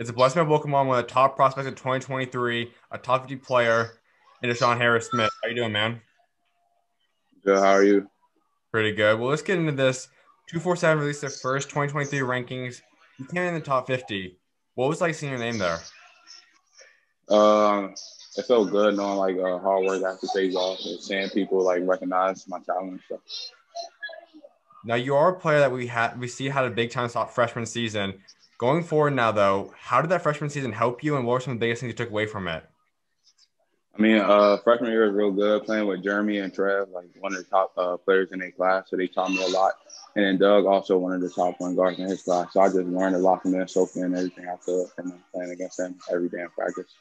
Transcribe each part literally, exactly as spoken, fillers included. It's a blessing to welcome on one of the top prospects in twenty twenty-three, a top fifty player, and DeShawn Harris-Smith. How you doing, man? Good. How are you? Pretty good. Well, let's get into this. two forty-seven released their first twenty twenty-three rankings. You came in the top fifty. What was like seeing your name there? Um, it felt good knowing like uh, hard work after days off and seeing people like recognize my talent and stuff. Now you are a player that we had we see had a big time stop freshman season. Going forward now though, how did that freshman season help you, and what were some of the biggest things you took away from it? I mean, uh, freshman year was real good playing with Jeremy and Trev, like one of the top uh, players in their class, so they taught me a lot. And then Doug, also one of the top point guards in his class, so I just learned a lot from them, soaking in everything I could from them, playing against them every day in practice.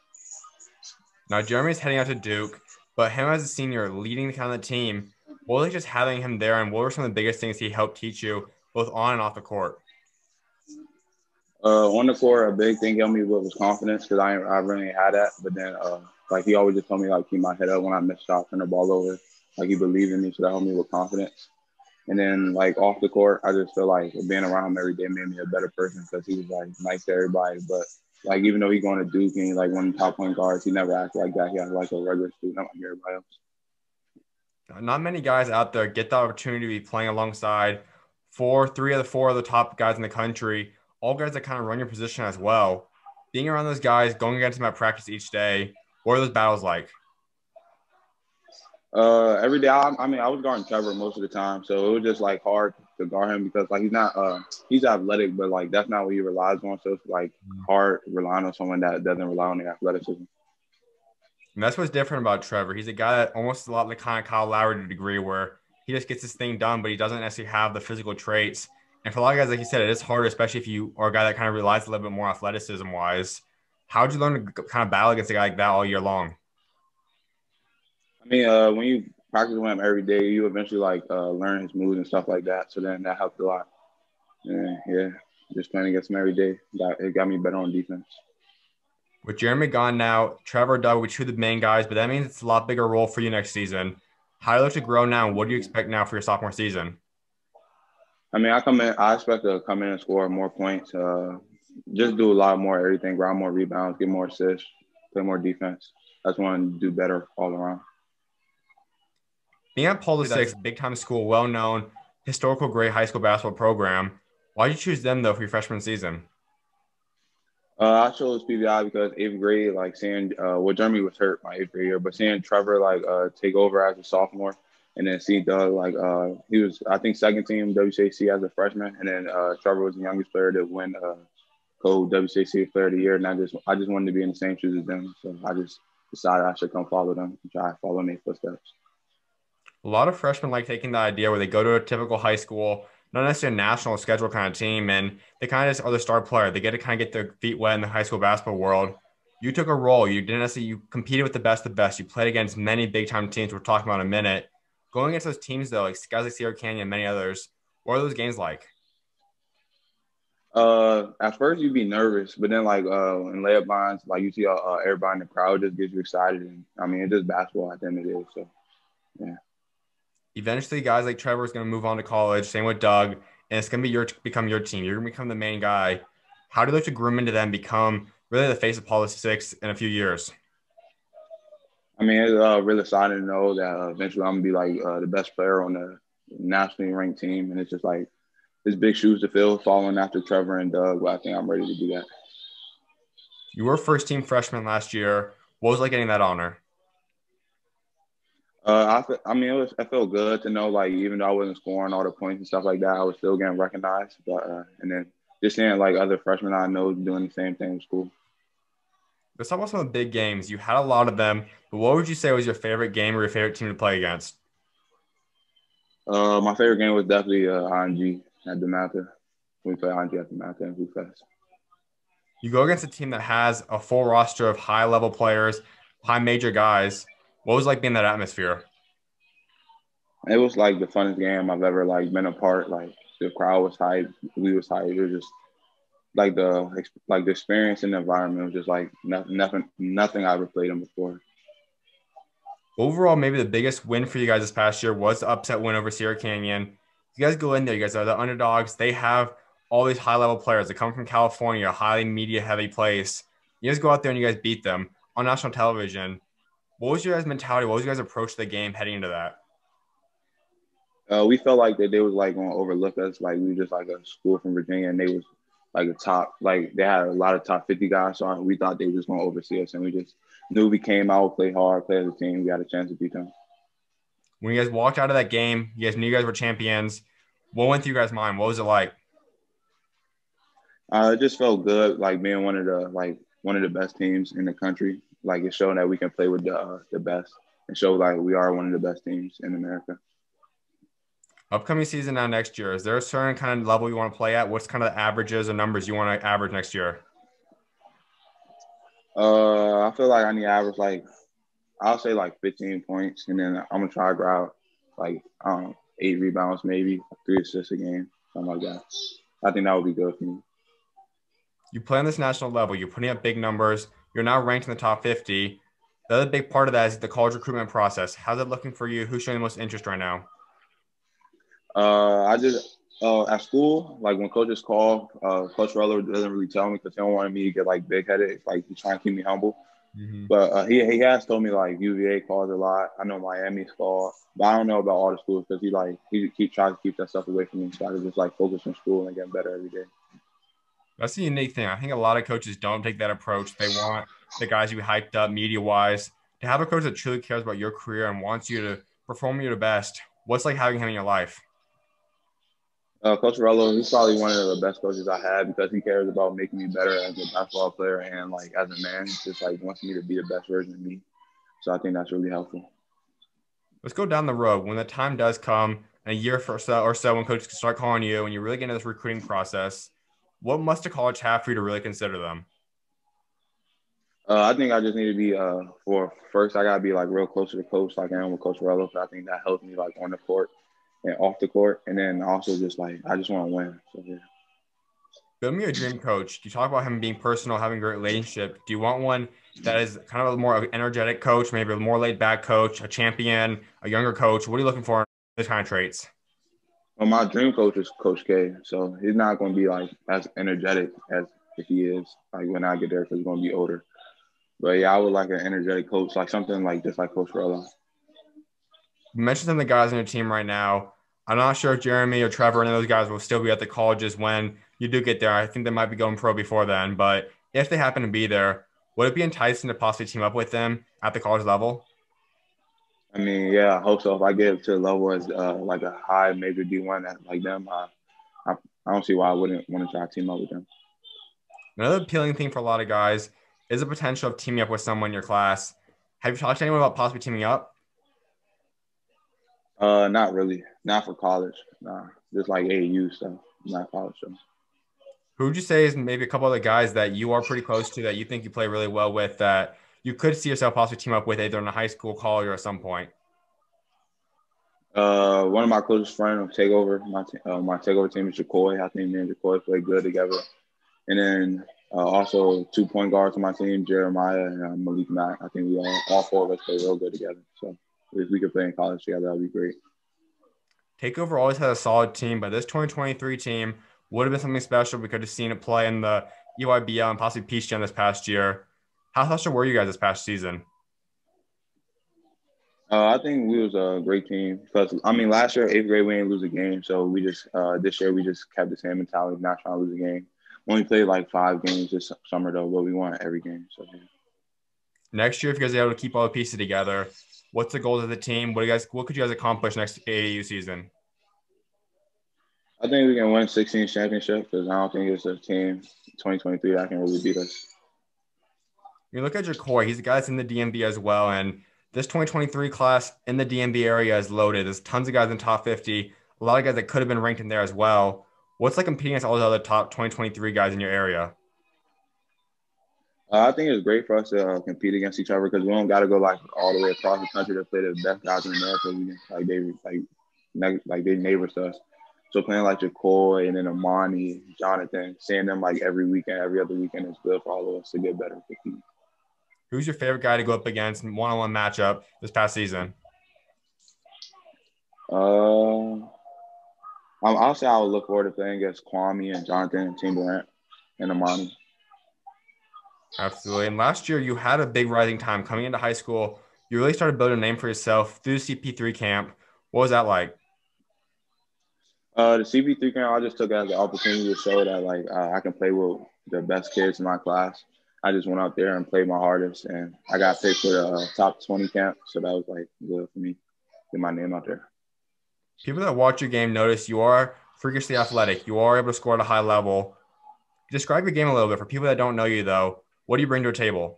Now Jeremy's heading out to Duke, but him as a senior leading kind of the team, what was it just having him there, and what were some of the biggest things he helped teach you, both on and off the court? Uh, on the court, a big thing helped me was confidence, because I I really had that. But then, uh, like he always just told me, like keep my head up when I miss shots, turn the ball over. Like he believed in me, so that helped me with confidence. And then, like, off the court, I just feel like being around him every day made me a better person, because he was, like, nice to everybody. But, like, even though he's going to Duke and he's, like, one of the top point guards, he never acted like that. He acted like a regular student, not like everybody else. Not many guys out there get the opportunity to be playing alongside four, three of the four of the top guys in the country, all guys that kind of run your position as well. Being around those guys, going against them at practice each day, what are those battles like? Uh, every day, I, I mean, I was guarding Trevor most of the time, so it was just like hard to guard him, because like he's not, uh, he's athletic, but like that's not what he relies on. So it's like hard relying on someone that doesn't rely on their athleticism. And that's what's different about Trevor. He's a guy that almost a lot like kind of Kyle Lowry to a degree, where he just gets his thing done, but he doesn't necessarily have the physical traits. And for a lot of guys, like you said, it is harder, especially if you are a guy that kind of relies a little bit more athleticism wise. How did you learn to kind of battle against a guy like that all year long? I mean, uh, when you practice with him every day, you eventually, like, uh, learn his moves and stuff like that. So then that helped a lot. Yeah, yeah. Just playing against him every day, got, it got me better on defense. With Jeremy gone now, Trevor, Doug, we two of the main guys, but that means it's a lot bigger role for you next season. How do you look to grow now, and what do you expect now for your sophomore season? I mean, I come in. I expect to come in and score more points, uh, just do a lot more everything, grab more rebounds, get more assists, play more defense. I just want to do better all around. Being at Paul the sixth, big-time school, well-known, historical great high school basketball program, why did you choose them, though, for your freshman season? Uh, I chose P V I because eighth grade, like seeing uh, – well, Jeremy was hurt my eighth grade year, but seeing Trevor, like, uh, take over as a sophomore, and then see Doug, like, uh, he was, I think, second team W C A C as a freshman, and then uh, Trevor was the youngest player to win uh, co-W C A C Player of the Year, and I just, I just wanted to be in the same shoes as them, so I just decided I should come follow them and try to follow in their footsteps. A lot of freshmen like taking that idea where they go to a typical high school, not necessarily a national schedule kind of team, and they kind of just are the star player. They get to kind of get their feet wet in the high school basketball world. You took a role. You didn't necessarily, you competed with the best of the best. You played against many big-time teams we're talking about in a minute. Going against those teams, though, like guys like Sierra Canyon and many others, what are those games like? Uh, at first, you'd be nervous, but then, like, uh, in layup lines, like, you see uh, uh, everybody in the crowd just gets you excited. And I mean, it's just basketball at the end of the day, so, yeah. Eventually, guys like Trevor is going to move on to college. Same with Doug, and it's going to be your become your team. You're going to become the main guy. How do you look to groom into them, become really the face of Paul the sixth in a few years? I mean, it's uh, really exciting to know that uh, eventually I'm going to be like uh, the best player on the nationally ranked team, and it's just like it's big shoes to fill, following after Trevor and Doug. Well, I think I'm ready to do that. You were first team freshman last year. What was it like getting that honor? Uh, I, I mean, it was, I felt good to know, like, even though I wasn't scoring all the points and stuff like that, I was still getting recognized. But uh, and then just seeing, like, other freshmen I know doing the same thing was cool. Let's talk about some of the big games. You had a lot of them, but what would you say was your favorite game or your favorite team to play against? Uh, my favorite game was definitely uh, I N G at DeMatha. We played I N G at DeMatha and Blue Fest. You go against a team that has a full roster of high-level players, high-major guys. What was it like being in that atmosphere? It was like the funnest game I've ever like been a part. Like the crowd was hype, we was hype. It was just like the like the experience and the environment was just like nothing, nothing, nothing I ever played in before. Overall, maybe the biggest win for you guys this past year was the upset win over Sierra Canyon. You guys go in there, you guys are the underdogs. They have all these high-level players that come from California, a highly media-heavy place. You guys go out there and you guys beat them on national television. What was your guys' mentality? What was your guys' approach to the game heading into that? Uh, we felt like that they was like going to overlook us. Like we were just like a school from Virginia, and they was like a top, like they had a lot of top fifty guys. So we thought they were just going to oversee us, and we just knew we came out, played hard, played as a team. We had a chance to beat them. When you guys walked out of that game, you guys knew you guys were champions. What went through you guys' mind? What was it like? Uh, it just felt good, like being one of the like one of the best teams in the country. Like it's showing that we can play with the uh, the best, and show like we are one of the best teams in America. Upcoming season now next year, is there a certain kind of level you want to play at? What's kind of the averages or numbers you want to average next year? Uh, I feel like I need to average like, I'll say like fifteen points, and then I'm going to try to grab like um, eight rebounds maybe, three assists a game, something like that. I think that would be good for me. You play on this national level. You're putting up big numbers. You're now ranked in the top fifty. The other big part of that is the college recruitment process. How's that looking for you? Who's showing the most interest right now? Uh, I just uh, at school, like when coaches call, uh, Coach Roller doesn't really tell me because he don't want me to get like big headed. Like he's trying to keep me humble. Mm-hmm. But uh, he he has told me like U V A calls a lot. I know Miami's called, but I don't know about all the schools because he like he keep trying to keep that stuff away from me. So I just like focus on school and getting better every day. That's the unique thing. I think a lot of coaches don't take that approach. They want the guys to be hyped up media wise. To have a coach that truly cares about your career and wants you to perform your best. What's like having him in your life? Uh, Coach Roller, he's probably one of the best coaches I had because he cares about making me better as a basketball player and, like, as a man. He just, like, wants me to be the best version of me. So I think that's really helpful. Let's go down the road. When the time does come, in a year or so, or so when coaches start calling you and you really get into this recruiting process, what must a college have for you to really consider them? Uh, I think I just need to be uh, – for first, I got to be, like, real close to the coach like I am with Coach Roller. So I think that helped me, like, on the court and off the court, and then also just like I just want to win. So yeah. Build me a dream coach. You talk about him being personal, having a great relationship. Do you want one that is kind of a more energetic coach, maybe a more laid back coach, a champion, a younger coach? What are you looking for in those kind of traits? Well, my dream coach is Coach K, so he's not going to be like as energetic as if he is like when I get there because he's going to be older. But yeah, I would like an energetic coach, like something like just like Coach Roller. You mentioned some of the guys on your team right now. I'm not sure if Jeremy or Trevor, any of those guys, will still be at the colleges when you do get there. I think they might be going pro before then. But if they happen to be there, would it be enticing to possibly team up with them at the college level? I mean, yeah, I hope so. If I get up to a level as uh, like a high major D one like them, I, I, I don't see why I wouldn't want to try to team up with them. Another appealing thing for a lot of guys is the potential of teaming up with someone in your class. Have you talked to anyone about possibly teaming up? Uh, not really. Not for college. Nah, just like A A U stuff. Not college stuff. Who would you say is maybe a couple other guys that you are pretty close to that you think you play really well with that you could see yourself possibly team up with either in a high school, college, or at some point? Uh, one of my closest friends on Takeover, my uh, my Takeover team is Jacoi. I think me and Jacoi play good together. And then uh, also two point guards on my team, Jeremiah and uh, Malik Matt. I think we all, all four of us play real good together. So. If we could play in college together, that would be great. Takeover always had a solid team, but this twenty twenty-three team would have been something special. We could have seen it play in the E Y B L and possibly Peach Jam this past year. How special were you guys this past season? Uh, I think we was a great team. Because, I mean, last year, eighth grade, we didn't lose a game. So, we just uh, – this year, we just kept the same mentality, not trying to lose a game. We only played, like, five games this summer, though, but we won every game. So, yeah. Next year, if you guys are able to keep all the pieces together – what's the goals of the team? What do you guys? What could you guys accomplish next A A U season? I think we can win sixteen championships because I don't think it's a team twenty twenty-three that can really beat us. You look at Jacoi. He's a guy that's in the D M V as well, and this twenty twenty-three class in the D M V area is loaded. There's tons of guys in the top fifty. A lot of guys that could have been ranked in there as well. What's like competing against all the other top twenty twenty-three guys in your area? Uh, I think it's great for us to uh, compete against each other because we don't got to go like all the way across the country to play the best guys in America. We can, like they like ne- like they neighbors to us. So playing like Jacoi and then Amani, Jonathan, seeing them like every weekend, every other weekend is good for all of us to get better. Who's your favorite guy to go up against in one-on-one matchup this past season? Uh, Um, I'll say I would look forward to playing against Kwame and Jonathan and Team Grant and Amani. Absolutely. And last year you had a big rising time coming into high school. You really started building a name for yourself through C P three camp. What was that like? Uh, the C P three camp, I just took it as an opportunity to show that, like, uh, I can play with the best kids in my class. I just went out there and played my hardest, and I got picked for the uh, top twenty camp, so that was, like, good for me, get my name out there. People that watch your game notice you are freakishly athletic. You are able to score at a high level. Describe your game a little bit. For people that don't know you, though, what do you bring to a table?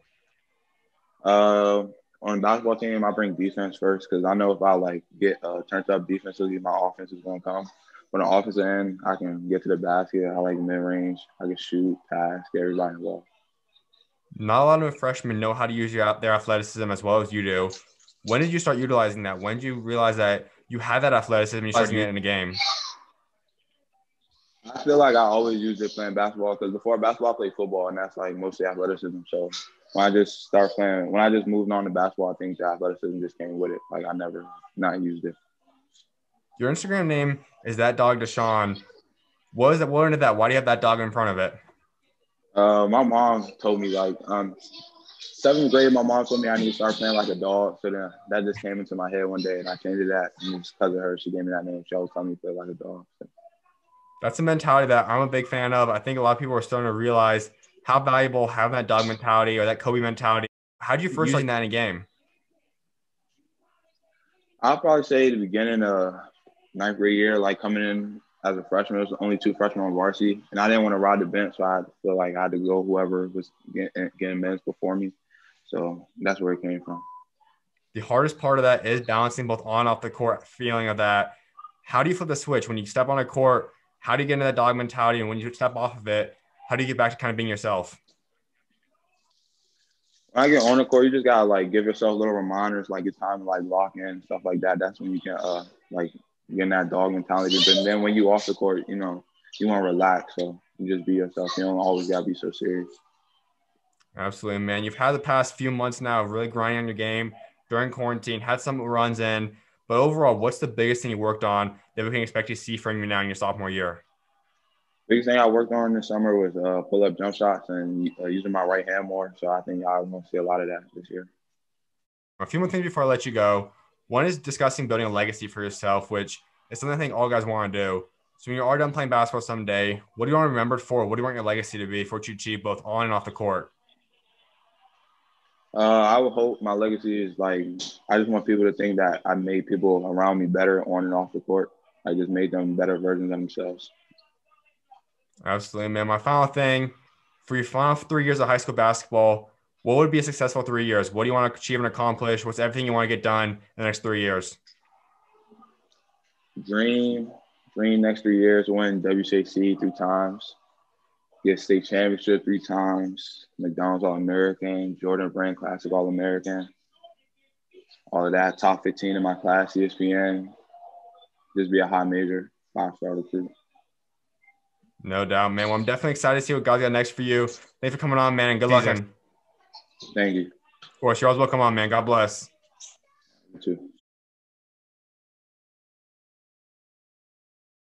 Uh, on the basketball team, I bring defense first, because I know if I, like, get uh, turned up defensively, my offense is going to come. But on the offensive end, I can get to the basket. I like mid-range. I can shoot, pass, get everybody involved. Not a lot of freshmen know how to use your, their athleticism as well as you do. When did you start utilizing that? When did you realize that you had that athleticism and you started getting it in the game? I feel like I always used it playing basketball, because before basketball, I played football, and that's, like, mostly athleticism. So when I just start playing, when I just moved on to basketball, I think the athleticism just came with it. Like, I never not used it. Your Instagram name is That Dog DeShawn. What is that? What ended that? Why do you have that dog in front of it? Uh, my mom told me, like, um, seventh grade, my mom told me I need to start playing like a dog. So then that just came into my head one day, and I changed it that. And just because of her, she gave me that name. She always told me to play like a dog. So. That's a mentality that I'm a big fan of. I think a lot of people are starting to realize how valuable having that dog mentality or that Kobe mentality. How did you first learn that in a game? I'll probably say the beginning of ninth grade year, like coming in as a freshman, it was only two freshmen on varsity, and I didn't want to ride the bench, so I feel like I had to go whoever was getting, getting minutes before me. So that's where it came from. The hardest part of that is balancing both on and off the court feeling of that. How do you flip the switch when you step on a court? How do you get into that dog mentality? And when you step off of it, how do you get back to kind of being yourself? When I get on the court, you just got to, like, give yourself little reminders, like it's time to, like, lock in and stuff like that. That's when you can, uh, like, get in that dog mentality. But then when you off the court, you know, you want to relax. So you just be yourself. You don't always got to be so serious. Absolutely, man. You've had the past few months now really grinding on your game during quarantine, had some runs in. But overall, what's the biggest thing you worked on that we can expect to see from you now in your sophomore year? Biggest thing I worked on this summer was uh, pull-up jump shots and uh, using my right hand more. So I think I'm going to see a lot of that this year. A few more things before I let you go. One is discussing building a legacy for yourself, which is something I think all guys want to do. So when you are done playing basketball someday, what do you want to be remembered for? What do you want your legacy to be for what you achieve both on and off the court? Uh, I would hope my legacy is, like, I just want people to think that I made people around me better on and off the court. I just made them better versions of themselves. Absolutely, man. My final thing, for your final three years of high school basketball, what would be a successful three years? What do you want to achieve and accomplish? What's everything you want to get done in the next three years? Dream, dream next three years, win W C A C three times. Get state championship three times, McDonald's All-American, Jordan Brand Classic All-American, all of that, top fifteen in my class, E S P N, just be a high major, five-star recruit. No doubt, man. Well, I'm definitely excited to see what guys got next for you. Thanks for coming on, man, and good luck. Thank you. Of course, you're always welcome on, man. God bless. You too.